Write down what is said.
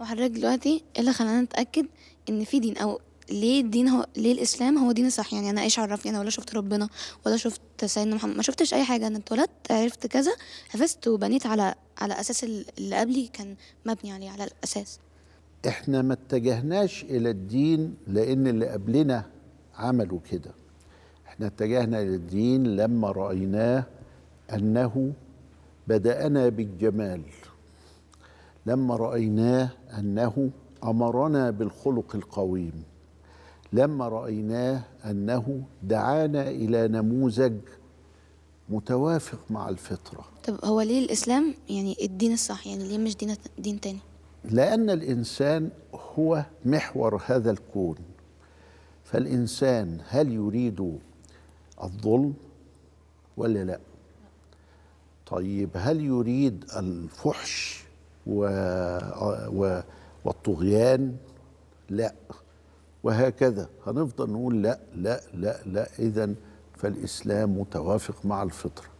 وهحرجك دلوقتي ايه اللي خلاني اتاكد ان في دين، او ليه الدين هو ليه الاسلام هو دين صح. يعني انا ايش عرفني، انا ولا شفت ربنا ولا شفت سيدنا محمد، ما شفتش اي حاجه. انا اتولدت عرفت كذا، حفظت وبنيت على اساس اللي قبلي كان مبني عليه، على الاساس. احنا ما اتجهناش الى الدين لان اللي قبلنا عملوا كده، احنا اتجهنا الى الدين لما رايناه انه بدأنا بالجمال، لما رأيناه أنه أمرنا بالخلق القويم، لما رأيناه أنه دعانا إلى نموذج متوافق مع الفطرة. طب هو ليه الإسلام يعني الدين الصح، يعني ليه مش دين تاني؟ لأن الإنسان هو محور هذا الكون، فالإنسان هل يريد الظلم ولا لا؟ طيب هل يريد الفحش والطغيان؟ لا. وهكذا هنفضل نقول لا لا لا لا. إذن فالإسلام متوافق مع الفطرة.